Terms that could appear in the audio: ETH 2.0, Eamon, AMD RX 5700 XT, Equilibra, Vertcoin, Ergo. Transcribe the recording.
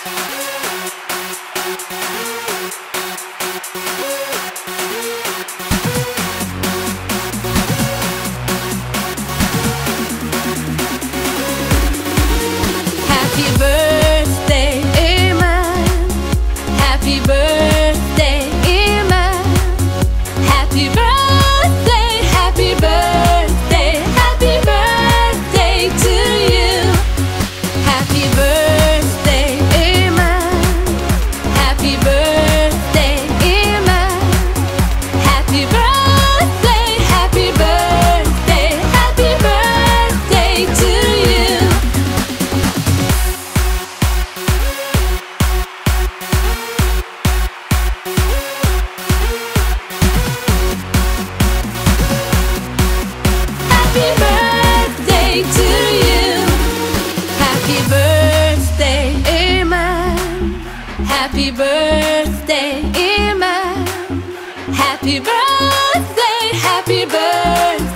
Happy birthday, Eamon. Happy birthday, happy birthday.